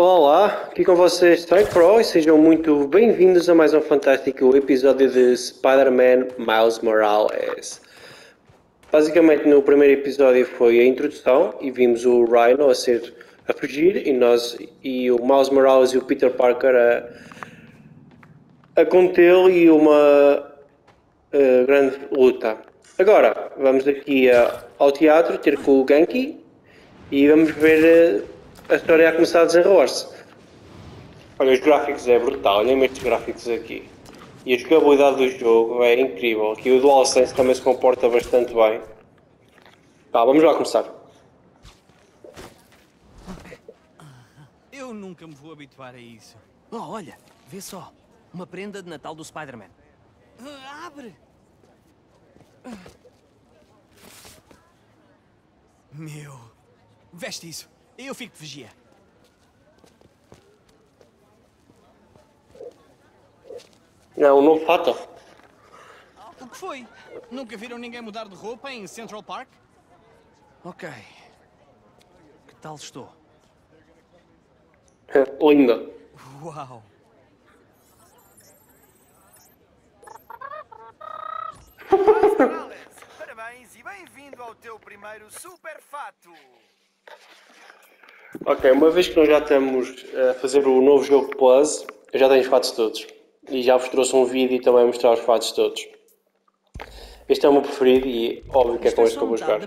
Olá, aqui com vocês Strike Pro e sejam muito bem-vindos a mais um fantástico episódio de Spider-Man Miles Morales. Basicamente no primeiro episódio foi a introdução e vimos o Rhino a fugir e o Miles Morales e o Peter Parker a contê-lo e uma grande luta. Agora vamos aqui ao teatro ter com o Genki e vamos ver... A história a começar a desenrolar-se. Olha, os gráficos é brutal, olhem estes gráficos aqui. E a jogabilidade do jogo é incrível. Aqui o DualSense também se comporta bastante bem. Tá, vamos lá começar. Eu nunca me vou habituar a isso. Oh, olha, vê só. Uma prenda de Natal do Spider-Man. Abre! Meu... Veste isso. Eu fico de vigia. Não, não falta. O que foi? Nunca viram ninguém mudar de roupa em Central Park? Ok. Que tal estou? Linda. Uau. Parabéns e bem-vindo ao teu primeiro super fato. Ok, uma vez que nós já estamos a fazer o novo jogo Plus, eu já tenho os fatos todos. E já vos trouxe um vídeo e também mostrar os fatos todos. Este é o meu preferido e óbvio que é com este que eu vou jogar.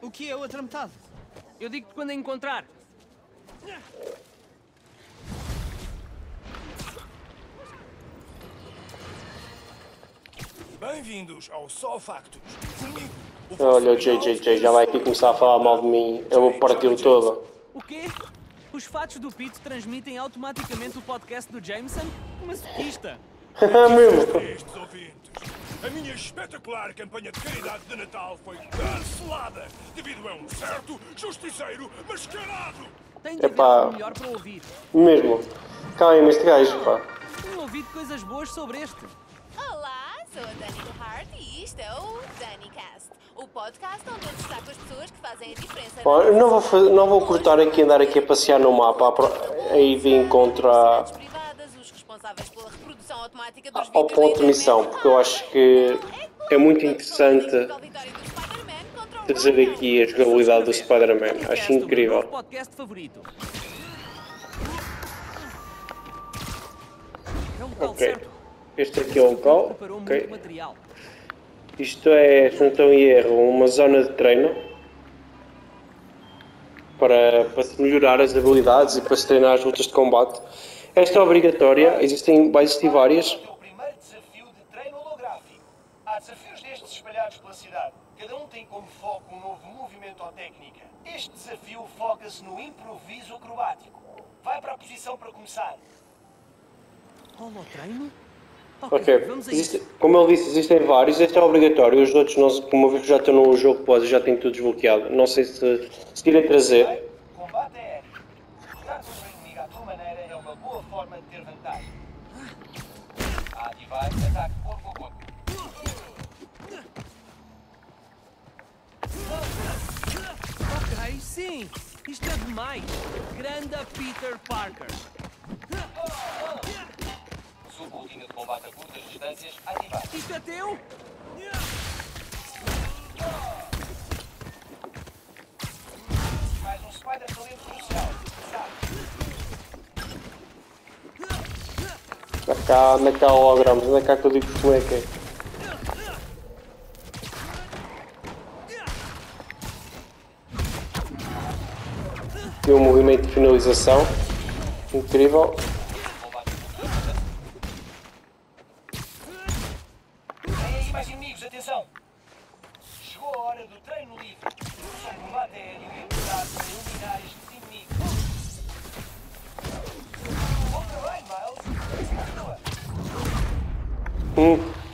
O que é a outra metade? Eu digo-te quando a encontrar. Bem-vindos ao Só Factos. Olha o JJJ, já vai aqui começar a falar mal de mim. Eu vou parti-lo todo. O quê? Os fatos do Pete transmitem automaticamente o podcast do Jameson? Uma surprista! A minha espetacular campanha de caridade de Natal foi cancelada devido a um certo justiceiro mascarado! Tem de ter melhor para ouvir. Mesmo. Calma este gajo, pá. Tenho ouvido coisas boas sobre este. Olá, sou a Dani Cast e isto é o Dani Cast. O podcast onde eu destaco as pessoas que fazem a diferença... Bom, não vou cortar aqui, andar aqui a passear no mapa, aí de encontro ao ponto de missão, porque eu acho que é muito interessante trazer aqui a jogabilidade do Spider-Man, acho incrível. Ok, este aqui é o local, ok. Isto é, se não estou em erro, uma zona de treino para se melhorar as habilidades e para se treinar as lutas de combate. Esta é obrigatória, vai existir várias. O teu primeiro desafio de treino holográfico. Há desafios destes espalhados pela cidade. Cada um tem como foco um novo movimento ou técnica. Este desafio foca-se no improviso acrobático. Vai para a posição para começar. Holotreino? Ok, como ele disse, existem vários, este é obrigatório, os outros, não, como eu vi que já estão no jogo pós, já têm tudo desbloqueado, não sei se irei trazer. Combate aéreo. Tratar o inimigo à tua maneira é uma boa forma de ter vantagem. A ativar ataque corpo a corpo. Ok, sim, isto é demais. Grande Peter Parker. Subrotina de combate a curtas distâncias ativada. Isto é teu? Mais um spider talento crucial. Anda cá, hologramos. Anda cá que eu digo como é que é. Aqui um movimento de finalização. Incrível.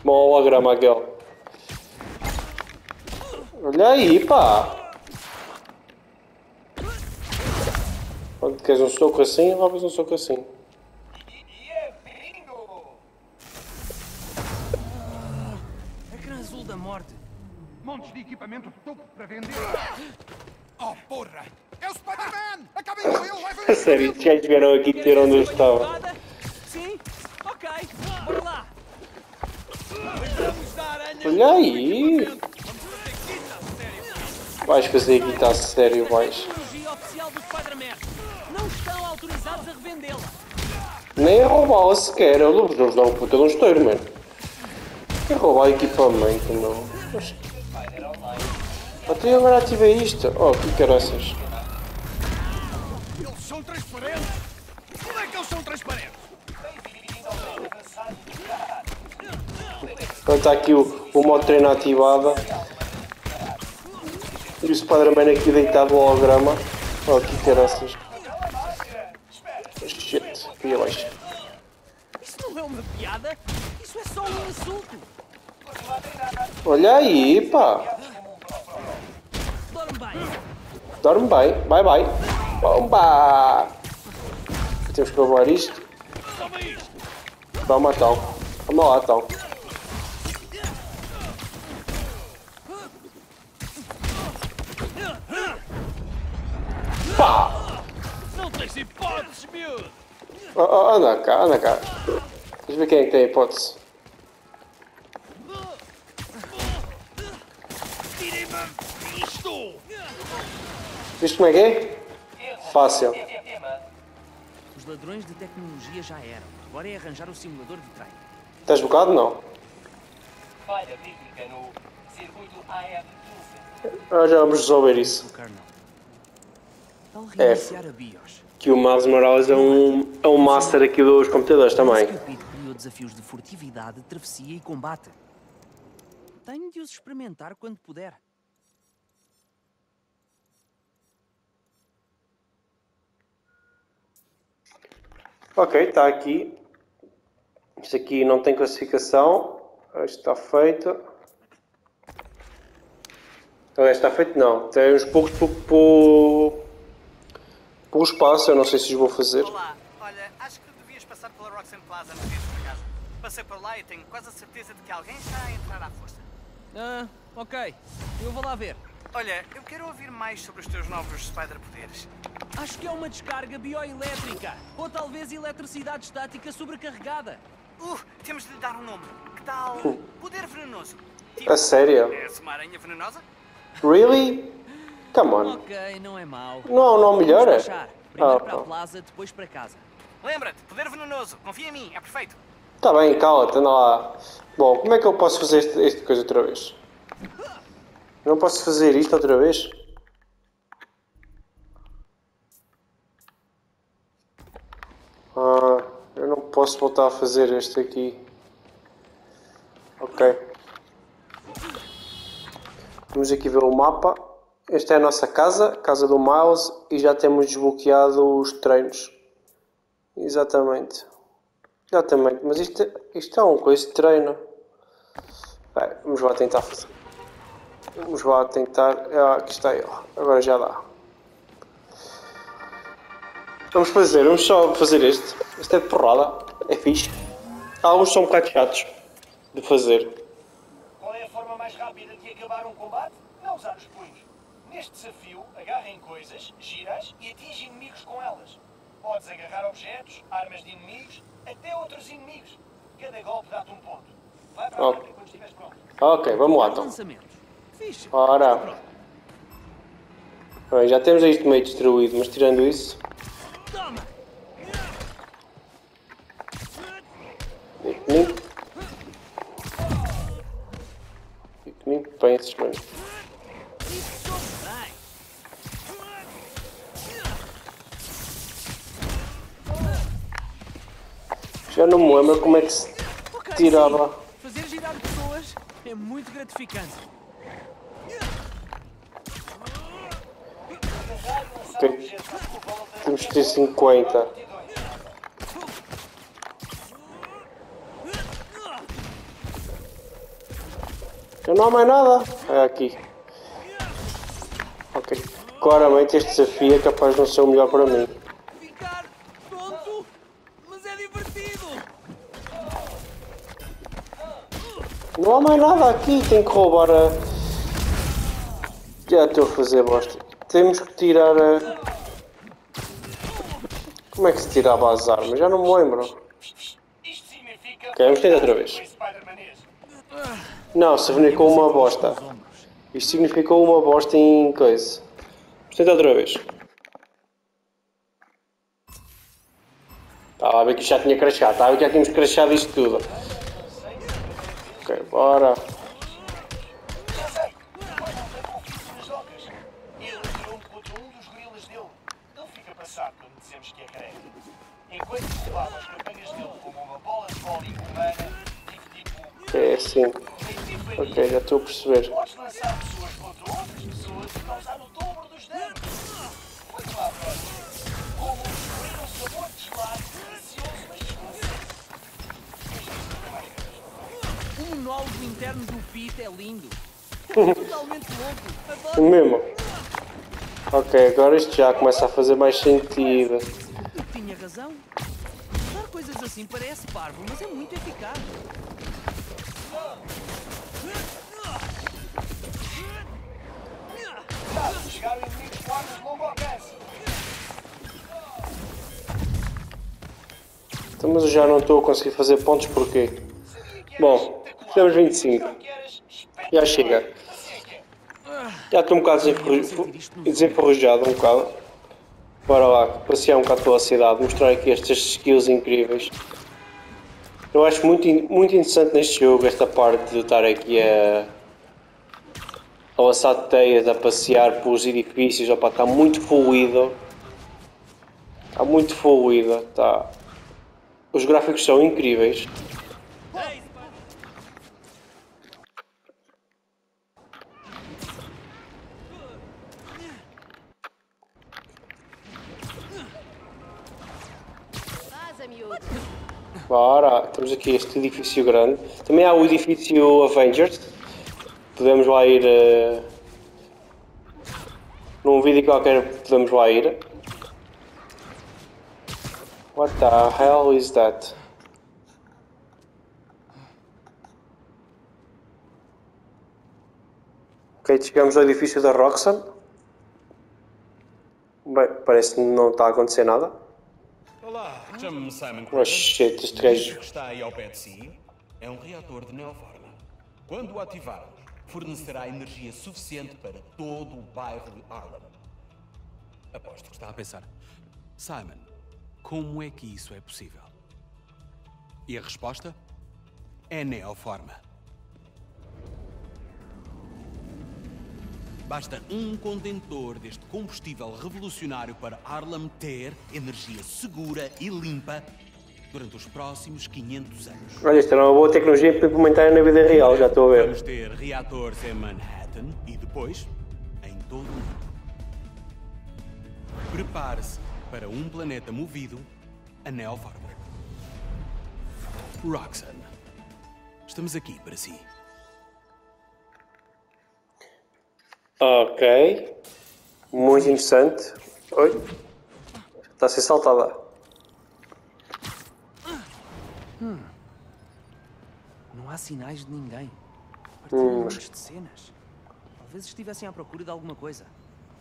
Bom holograma, girl. Olha aí, pá! Quando queres um soco assim, roubas um soco assim. A Gran Azul da Morte. Montes de equipamento de topo para vender. Oh, porra! É o Spider-Man! Acabem com ele, levem-o! A sério, estes gajos vieram aqui e tiram onde eu estava. Sim? Ok, bora lá. Olha aí! Vais fazer aqui, está a sério, vais. Não estão autorizados a revendê-la. Nem a roubá-la sequer, eles não dão um puta de um estouro, mano. Quer roubar equipamento, não. Mas... até eu agora ativei isto. Oh, que caraças. Eles são transparentes? Como é que eles são transparentes? Então está aqui o modo treino ativado. E o Spider-Man aqui deitado ao holograma. Oh, que caraças. Shit, fui abaixo. Isso não é uma piada? Isso é só um insulto. Olha aí, pá. Dorme bem, bye bye. Bomba! Temos que roubar isto. Toma, tal. Toma lá, tal. Pá! Não tens hipóteses, miúdo! Oh, anda cá, anda cá. Deixa ver quem é que tem hipótese. Tirei-me isto! Viste como é que é? Fácil. Os ladrões de tecnologia já eram. Agora é arranjar o simulador de trem. Estás bocado? Não. Falha técnica no circuito AF15. Já vamos resolver isso. É. Que o Miles Morales é um master aqui dos computadores também. Peter criou desafios de furtividade, travessia e combate. Tenho de os experimentar quando puder. Ok, está aqui. Isto aqui não tem classificação. Isto está feito. Aliás, está feito não. Tem uns poucos por espaço, eu não sei se os vou fazer. Olá, olha, acho que devias passar pela Roxxon Plaza antes de ir para casa. Passei por lá e tenho quase a certeza de que alguém está a entrar à força. Ah, ok. Eu vou lá ver. Olha, eu quero ouvir mais sobre os teus novos Spider-Poderes. Acho que é uma descarga bioelétrica, ou talvez eletricidade estática sobrecarregada. Temos de lhe dar um nome. Que tal poder venenoso? Tipo, a sério? És uma aranha venenosa? Really? Come on. Ok, não é mau. Não há um nome melhor? Primeiro para a plaza, depois para casa. Lembra-te, poder venenoso. Confia em mim, é perfeito. Tá bem, cala-te, anda lá. Bom, como é que eu posso fazer este coisa outra vez? Não posso fazer isto outra vez? Ah, eu não posso voltar a fazer este aqui. Ok. Vamos aqui ver o mapa. Esta é a nossa casa, casa do Miles, e já temos desbloqueado os treinos. Exatamente. Exatamente, mas isto é uma coisa de treino. Bem, vamos lá tentar fazer. Vamos lá tentar. Ah, aqui está ele. Agora já dá. Vamos só fazer este. Este é porrada. É fixe. Alguns são um bocado chatos de fazer. Qual é a forma mais rápida de acabar um combate? Não usar os punhos. Neste desafio, agarrem coisas, giras e atingem inimigos com elas. Podes agarrar objetos, armas de inimigos, até outros inimigos. Cada golpe dá-te um ponto. Vai para a frente quando estiveres pronto. Ok, vamos lá então. Ora, bem, já temos isto meio destruído, mas tirando isso. Nem penses, mano. Já não me lembro como é que se tirava. Fazer girar pessoas é muito gratificante. Okay. Temos que ter 50. Eu não há mais nada. É aqui. Ok. Claramente este desafio é capaz de não ser o melhor para mim. Ficar pronto, mas é divertido. Não há mais nada aqui. Tenho que roubar a... já estou a fazer bosta. Temos que tirar a... Como é que se tirava as armas? Já não me lembro. Ok, vamos tentar outra vez. Não, significou uma bosta. Isto significou uma bosta em coisa. Vamos tentar outra vez. Estava a ver que já tinha crashado. Estava a ver que já tínhamos crashado isto tudo. Ok, bora. É assim. Ok, já estou a perceber. O monólogo interno do Pete é lindo. É totalmente louco. O mesmo. Ok, agora isto já começa a fazer mais sentido. Tinha razão. Dar coisas assim parece parvo, mas é muito eficaz. Então, mas eu já não estou a conseguir fazer pontos porquê? Bom, fizemos 25. Já chega. Já estou um bocado desenferrujado um bocado. Bora lá, passear um bocado pela cidade, mostrar aqui estas skills incríveis. Eu acho muito interessante neste jogo esta parte de eu estar aqui a lançar teias, a passear pelos edifícios. Opa, está muito fluido. Está muito fluido. Está. Os gráficos são incríveis. Bora, temos aqui este edifício grande. Também há o edifício Avengers. Podemos lá ir. Num vídeo qualquer podemos lá ir. What the hell is that? Ok, chegamos ao edifício da Roxxon. Bem, parece que não está a acontecer nada. Olá, chamo-me Simon Krieger. Oh shit, este gajo. O que está aí ao pé de si é um reator de Neoforma. Quando o ativarmos, fornecerá energia suficiente para todo o bairro de Harlem. Aposto que está a pensar, Simon, como é que isso é possível? E a resposta? É Neoforma. Basta um contentor deste combustível revolucionário para Harlem ter energia segura e limpa durante os próximos 500 anos. Olha, isto é uma boa tecnologia para implementar na vida real, já estou a ver. Vamos ter reatores em Manhattan e depois em todo o mundo. Prepare-se para um planeta movido a Neoforma. Roxanne, estamos aqui para si. Ok, muito interessante. Oi, está a ser saltada. Não há sinais de ninguém. Partilhamos de cenas. Talvez estivessem à procura de alguma coisa.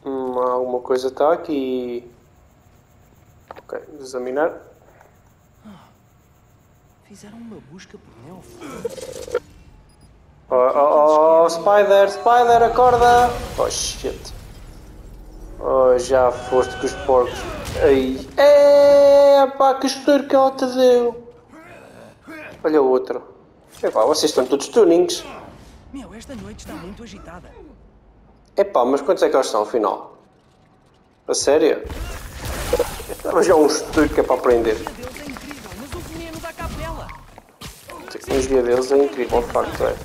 Alguma coisa está aqui. Ok, examinar. Fizeram uma busca por Neoforma. Oh, Spider, acorda! Oh, shit. Oh, já foste com os porcos. Aí. É, pá, que estouro que ela te deu. Olha o outro. Epá, vocês estão todos tunings. Meu, esta noite está muito agitada. Epá, mas quantos é que eles são, afinal? A sério? Mas já é um estouro que é para aprender. A tecnologia deles é incrível, de facto, é.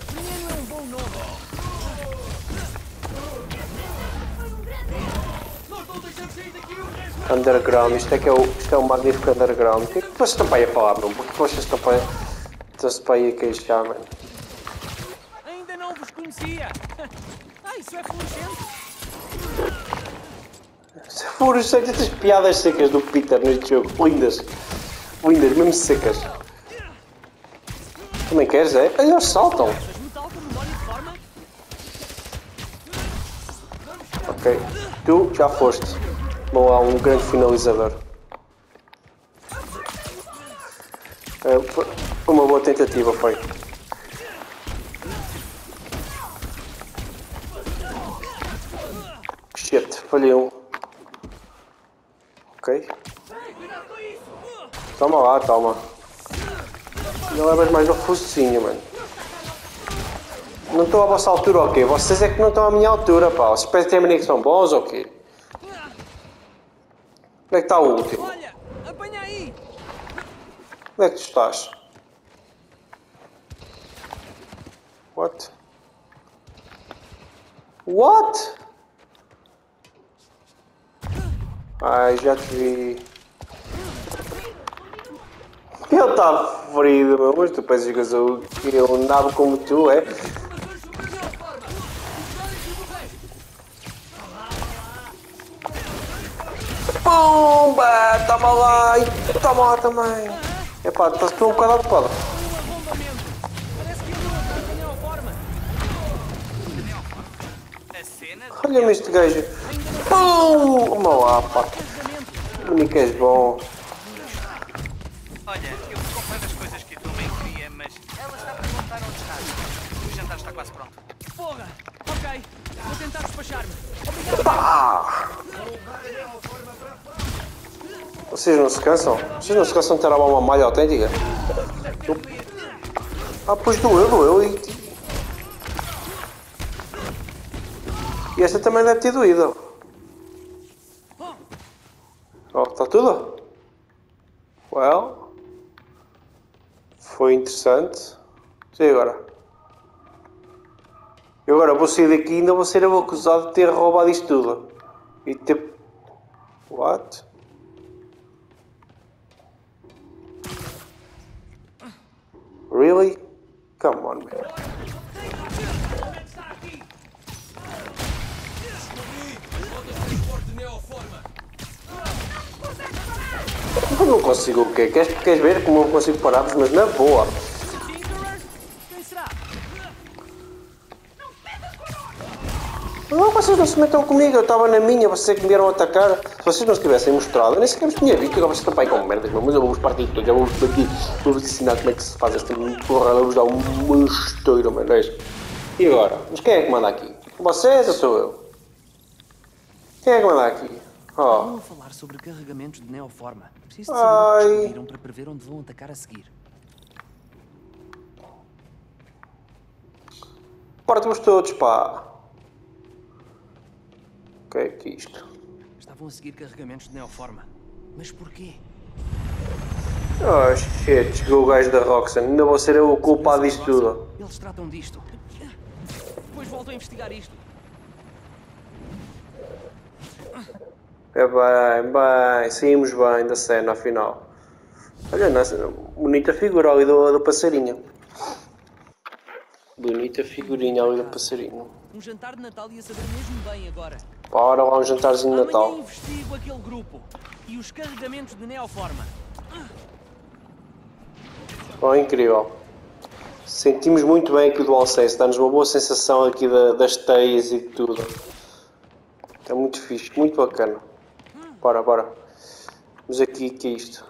Underground, isto é um magnífico underground. O que é que vocês estão para aí a falar, mano? Porque vocês estão para aí a queixar, mano? Ainda não vos conhecia! Ah, isso é fluorescente! Isso é fluorescente, estas piadas secas do Peter neste jogo. Lindas, mesmo secas. Também queres, é? Eles saltam! Ok, tu já foste. Bom, há um grande finalizador. Uma boa tentativa foi. Shit, falhei um. Ok. Toma lá, toma. Não levas mais no focinho, mano. Não estou à vossa altura ou quê? Vocês é que não estão à minha altura, pá. Vocês parecem que são bons ou quê? Onde é que está o último? Olha, apanha aí. Onde é que tu estás? What? What? Ai, já te vi. Ele está ferido, meu. Mas tu pensas que eu sou um nabo como tu, é? Pumba! Toma lá! E toma lá também! Epá, estás tu um bocado ocupado. Olha-me este gajo! Pum! Toma lá, pá! O único és bom! Olha, eu comprei as coisas que a tua mãe queria, mas ela está a perguntar onde estás. O jantar está quase pronto. Porra! Ok, vou tentar despachar-me. Obrigado! Pá! Vocês não se cansam? Vocês não se cansam de ter uma malha autêntica? Ah, pois doeu e esta também deve ter doído. Oh, está tudo? Well, foi interessante. E agora? Eu agora vou sair daqui e ainda vou ser acusado de ter roubado isto tudo. E ter... What? Really? Come on, man. Eu não consigo o quê? Queres ver como eu consigo parar-vos, mas na boa. Não, vocês não se metam comigo, eu estava na minha, vocês é que me vieram atacar. Se vocês não se tivessem mostrado, eu nem sequer vos tinha visto, agora vocês estão aí com merdas, mas eu vou-vos partir todos, eu vou-vos partir, vou-vos ensinar como é que se faz esta porra, eu vou-vos dar um esteiro, mano. E agora? Mas quem é que manda aqui? Vocês ou sou eu? Quem é que manda aqui? Oh. Falar sobre carregamentos de Neoforma. Preciso de saber onde viram para prever onde vão atacar a seguir. Partimos todos, pá. O que é isto? Estavam a seguir carregamentos de Neoforma. Mas porquê? Oh, shit. Chegou o gajo da Roxxon. Ainda vou ser eu o culpado disto tudo. Eles tratam disto. Depois voltam a investigar isto. É bem, saímos bem da cena, afinal. Olha, nossa, bonita figura ali do passarinho. Bonita figurinha ali do passarinho. Um jantar de Natal ia saber mesmo bem agora. Bora lá, um jantarzinho de Natal. Amanhã investigo aquele grupo e os carregamentos de Neoforma. Oh, incrível. Sentimos muito bem aqui o DualSense. Dá-nos uma boa sensação aqui das teias e de tudo. É muito fixe, muito bacana. Bora. Vamos aqui, que é isto?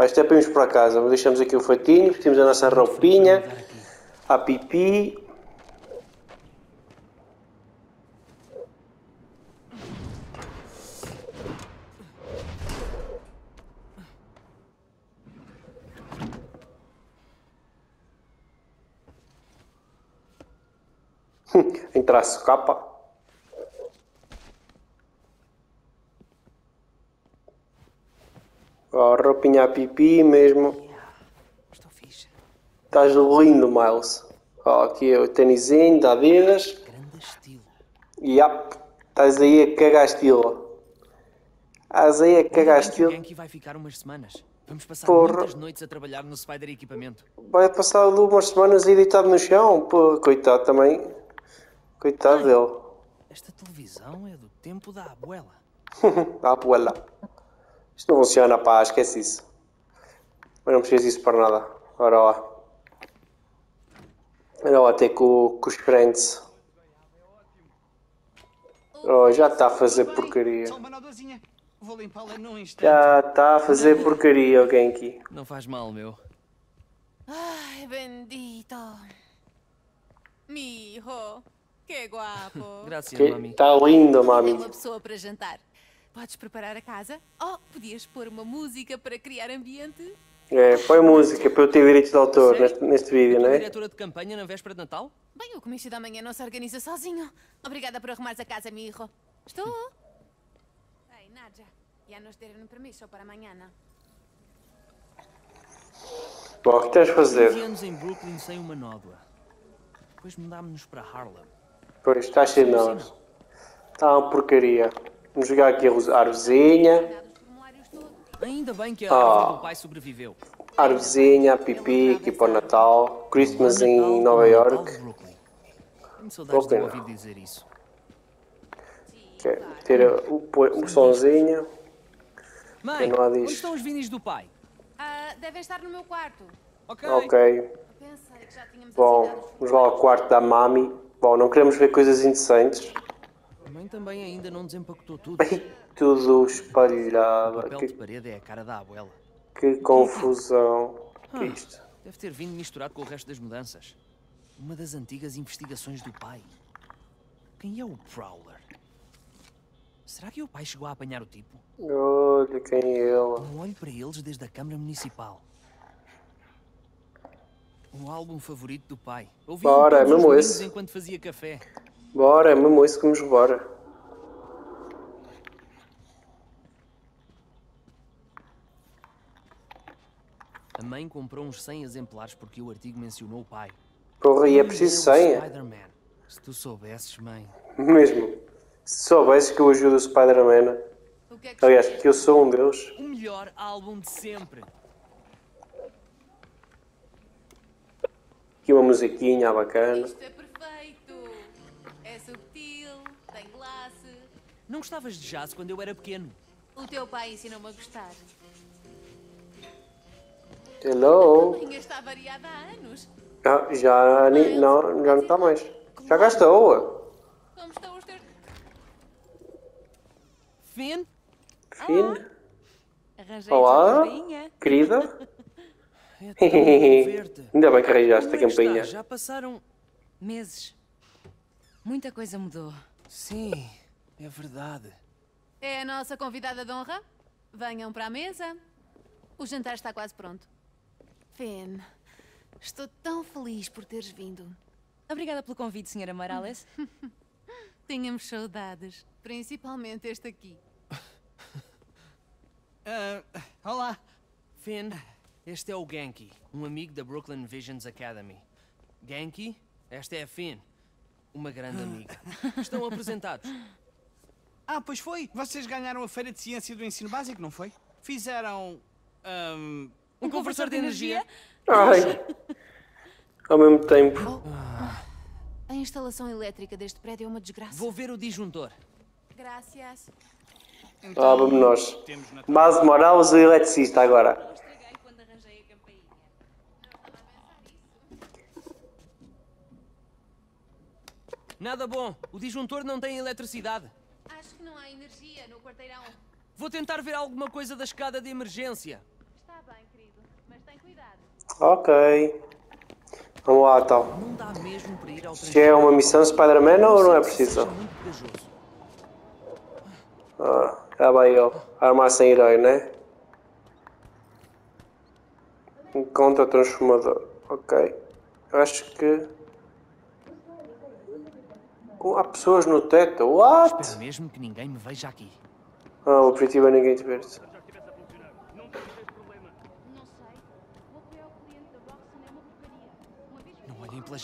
Isto é para irmos para casa. Deixamos aqui o fatinho, vestimos a nossa roupinha, a pipi. Em traço capa. Oh, roupinha a pipi mesmo. Estou fixe. Estás lindo, Miles. Oh, aqui é o tenizinho da Adidas. Grande estilo. Yap, estás aí a cagar estilo. Estás aí a cagar estilo. O Genki vai ficar umas semanas. Vamos passar muitas noites a trabalhar no Spider equipamento. Vai passar umas semanas aí deitado no chão. Pô, coitado também. Coitado dele. Esta televisão é do tempo da abuela. Da abuela. Isto não funciona, pá, esquece isso. Mas não preciso disso para nada. Ora lá. Ora lá, até com os crentes. Oh, já está a fazer porcaria. Já está a fazer porcaria, alguém aqui. Não faz mal, meu. Ay, bendito. Mi hijo, que guapo. Graças, mami. Tá lindo, mami. Uma pessoa para jantar. Podes preparar a casa? Oh, podias pôr uma música para criar ambiente? É, põe música para eu ter direitos de autor neste vídeo, não é? Diretora de campanha na véspera de Natal? Bem, o comício da manhã não se organiza sozinho. Obrigada por arrumares a casa, mi hijo. Estou. Ei, Nadja, já nos deram permiso para amanhã. Bom, o que tens a fazer? 15 anos em Brooklyn sem uma nódoa. Depois mudámos-nos para Harlem. Pois, está cheio de nós. Está uma porcaria. Vamos jogar aqui a arvozinha. Ainda bem que a árvore do pai sobreviveu. Arvozinha, pipi, aqui para o Natal. Christmas em Nova York. Brooklyn. Ok, ter o sonzinho. Mãe, onde estão os vinis do pai? Devem estar no meu quarto. Ok. Bom, vamos lá ao quarto da mami. Bom, não queremos ver coisas indecentes. A mãe também ainda não desempacotou tudo. Tudo espalhado. O papel de parede é a cara da abuela. Que confusão. Que é isto? Deve ter vindo misturado com o resto das mudanças. Uma das antigas investigações do pai. Quem é o Prowler? Será que o pai chegou a apanhar o tipo? Olha quem é ele. Não olho para eles desde a Câmara Municipal. Um álbum favorito do pai. Bora, é mesmo esse. Enquanto fazia café. Bora, é mesmo esse que vamos embora. A mãe comprou uns 100 exemplares porque o artigo mencionou o pai. Porra, e é preciso 100? Se tu soubesses, mãe. Mesmo. Se soubesses que eu ajudo o Spider-Man. Aliás, que eu sou um deles. O melhor álbum de sempre. Aqui uma musiquinha bacana. Isto é perfeito. É subtil, tem classe. Não gostavas de jazz quando eu era pequeno? O teu pai ensinou-me a gostar. Hello. A minha está variada há anos. Já não está mais. Já gastou. Como estão os teus... Finn? Finn? Ah, olá, querida. Ainda bem que arranjaste a campainha. Já passaram meses. Muita coisa mudou. Sim, é verdade. É a nossa convidada de honra. Venham para a mesa. O jantar está quase pronto. Finn, estou tão feliz por teres vindo. Obrigada pelo convite, Sra. Morales. Tínhamos saudades, principalmente este aqui. Olá, Finn. Este é o Genki, um amigo da Brooklyn Visions Academy. Genki, esta é a Finn, uma grande amiga. Estão apresentados. Ah, pois foi. Vocês ganharam a Feira de Ciência do Ensino Básico, não foi? Fizeram... um conversor de energia? Ai! Ao mesmo tempo. A instalação elétrica deste prédio é uma desgraça. Vou ver o disjuntor. Graças. Então, vamos nós. Miles Morales, o eletricista, agora. Nada bom. O disjuntor não tem eletricidade. Acho que não há energia no quarteirão. Vou tentar ver alguma coisa da escada de emergência. Ok. Vamos lá, tal. Se é uma missão Spider-Man ou não é preciso? Ah, já vai eu. Armar sem herói, né? Encontra transformador. Ok. Acho que... há pessoas no teto. What? Espero mesmo que ninguém me veja aqui. Ah, o objetivo é ninguém te ver.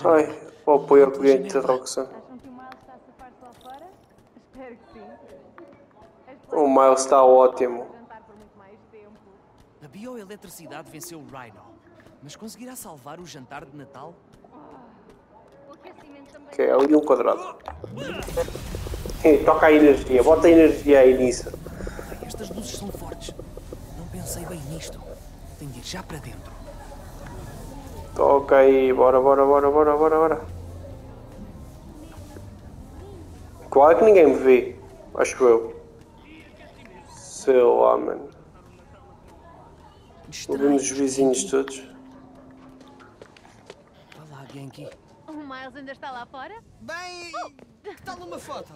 Ai, o apoio ao cliente da Roxxon. O Miles está ótimo. A bioeletricidade venceu o Rhino, mas conseguirá salvar o jantar de Natal? Ok, ali um quadrado. Toca a energia, bota a energia aí nisso. Estas luzes são fortes. Não pensei bem nisto. Tenho de ir já para dentro. Toca aí, bora. Claro que ninguém me vê, acho eu. Sei lá, mano. Vou ver os vizinhos todos. Genki. O Miles ainda está lá fora? Bem, que tal uma foto?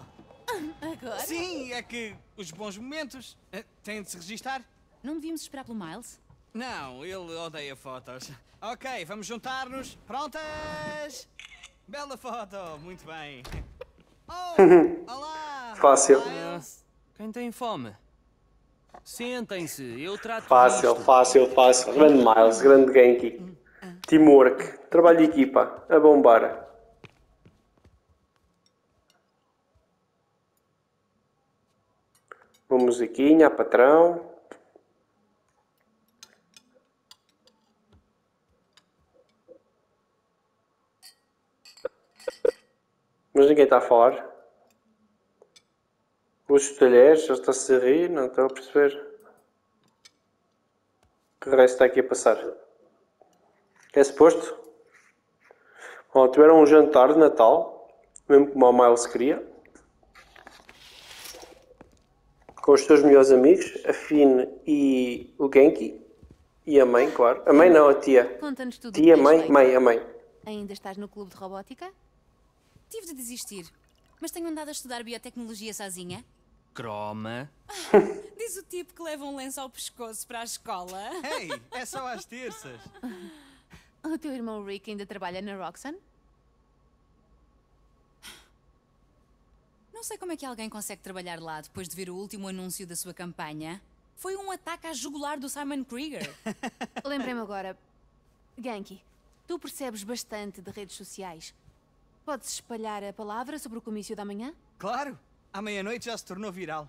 Agora? Sim, é que os bons momentos têm de se registar. Não devíamos esperar pelo Miles? Não, ele odeia fotos. Ok, vamos juntar-nos. Prontas! Bela foto, muito bem. Oh, olá! Fácil. Miles. Quem tem fome? Sentem-se, eu trato de Fácil. Grande Miles, grande Genki. Teamwork, trabalho de equipa, a bombar. Uma musiquinha, a patrão. Mas ninguém está a falar. Os talheres, já está-se a rir, não estou a perceber. O que o resto está aqui a passar? É suposto? Bom, tiveram um jantar de Natal, mesmo como o Miles queria. Com os seus melhores amigos, a Finn e o Genki. E a mãe, claro. A mãe não, a tia. Conta-nos tudo. Tia, mãe, a mãe. Ainda estás no clube de robótica? Tive de desistir, mas tenho andado a estudar biotecnologia sozinha. Croma. Diz o tipo que leva um lenço ao pescoço para a escola. Ei, é só às terças. O teu irmão Rick ainda trabalha na Roxxon? Não sei como é que alguém consegue trabalhar lá depois de ver o último anúncio da sua campanha. Foi um ataque à jugular do Simon Krieger. Lembrei-me agora. Genki, tu percebes bastante de redes sociais. Podes espalhar a palavra sobre o comício da manhã? Claro. À meia-noite já se tornou viral.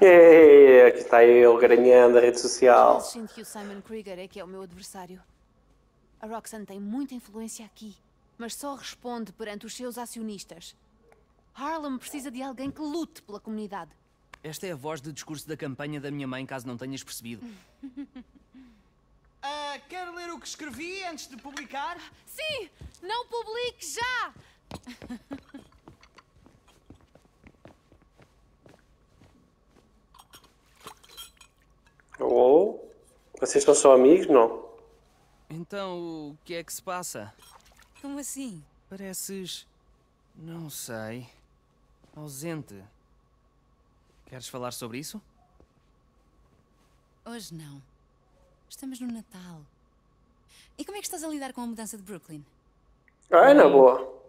Ei, aqui está ele, garanhando a rede social. Mas sinto que o Simon Krieger é que é o meu adversário. A Roxanne tem muita influência aqui, mas só responde perante os seus acionistas. Harlem precisa de alguém que lute pela comunidade. Esta é a voz do discurso da campanha da minha mãe, caso não tenhas percebido. Quero ler o que escrevi antes de publicar? Sim! Não publique já! Oh, vocês estão só amigos, não? Então, o que é que se passa? Como assim? Pareces... não sei... ausente. Queres falar sobre isso? Hoje não. Estamos no Natal. E como é que estás a lidar com a mudança de Brooklyn? Ah, na boa.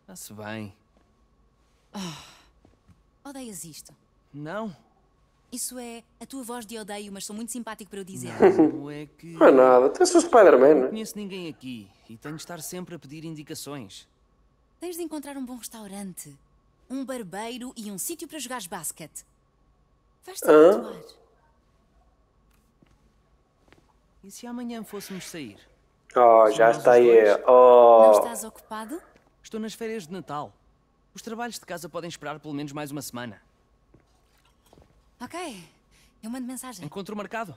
Está-se bem. Oh, odeias isto? Não. Isso é a tua voz de odeio, mas sou muito simpático para eu dizer. Não é que... não é nada, até sou Spider-Man, não é? Não conheço ninguém aqui e tenho de estar sempre a pedir indicações. Tens de encontrar um bom restaurante, um barbeiro e um sítio para jogares basquete. Vais-te habituar. E se amanhã fôssemos sair? Oh, já está aí. Oh. Não estás ocupado? Estou nas férias de Natal. Os trabalhos de casa podem esperar pelo menos mais uma semana. Ok. Eu mando mensagem. Encontro marcado?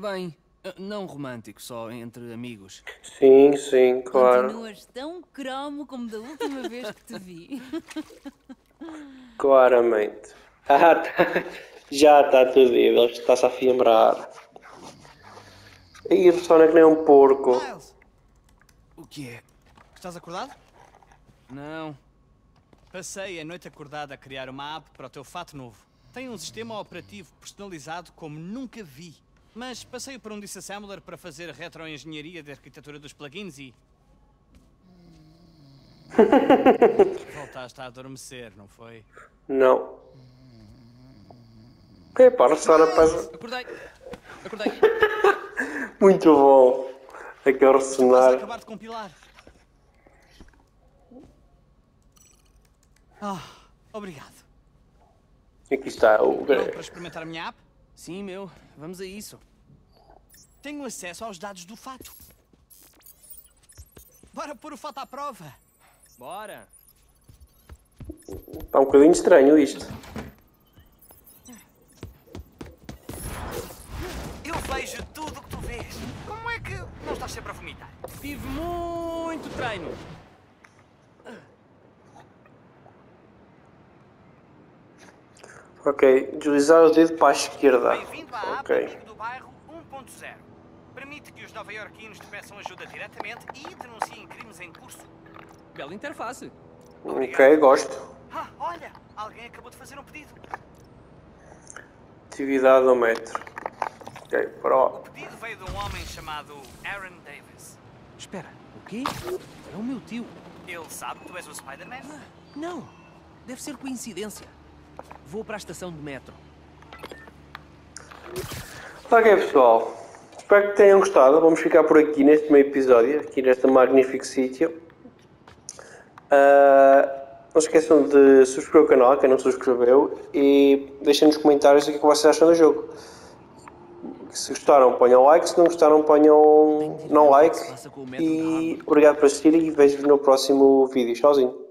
Bem, não romântico, só entre amigos. Sim, sim, claro. Continuas tão cromo como da última vez que te vi. Claramente. Ah, já está tudo. Ele está-se a fiambrar. Aí o Sonic nem é um porco. Miles. O que é? Estás acordado? Não. Passei a noite acordada a criar uma app para o teu fato novo. Tem um sistema operativo personalizado como nunca vi. Mas passei por um disassembler para fazer retroengenharia da arquitetura dos plugins e... voltaste a adormecer, não foi? Não. É, para a Sonic passa... Acordei. Muito bom. Aquele sonar. Acabar de compilar. Obrigado. Aqui está o... para experimentar a minha app? Sim, meu. Vamos a isso. Tenho acesso aos dados do fato. Bora pôr o fato à prova. Bora. Está um bocadinho estranho isto. Eu vejo tudo o que tu vês. Como é que não estás sempre a vomitar? Tive muito treino. Ok, deslizar o dedo para a esquerda. Bem-vindo à app do bairro 1.0. Permite que os nova-iorquinos te peçam ajuda diretamente e denunciem crimes em curso. Bela interface. Obrigado. Ok, gosto. Ah, olha, alguém acabou de fazer um pedido. Atividade ao metro. Ok, para lá. O pedido veio de um homem chamado Aaron Davis. Espera, o quê? É o meu tio. Ele sabe que tu és o Spider-Man? Não, deve ser coincidência. Vou para a estação de metro. Ok, pessoal. Espero que tenham gostado. Vamos ficar por aqui neste meio episódio, aqui neste magnífico sítio. Não se esqueçam de subscrever o canal, quem não subscreveu, e deixem nos comentários o que vocês acham do jogo. Se gostaram, ponham like, se não gostaram, ponham não like. E obrigado por assistir e vejo-vos no próximo vídeo. Tchauzinho.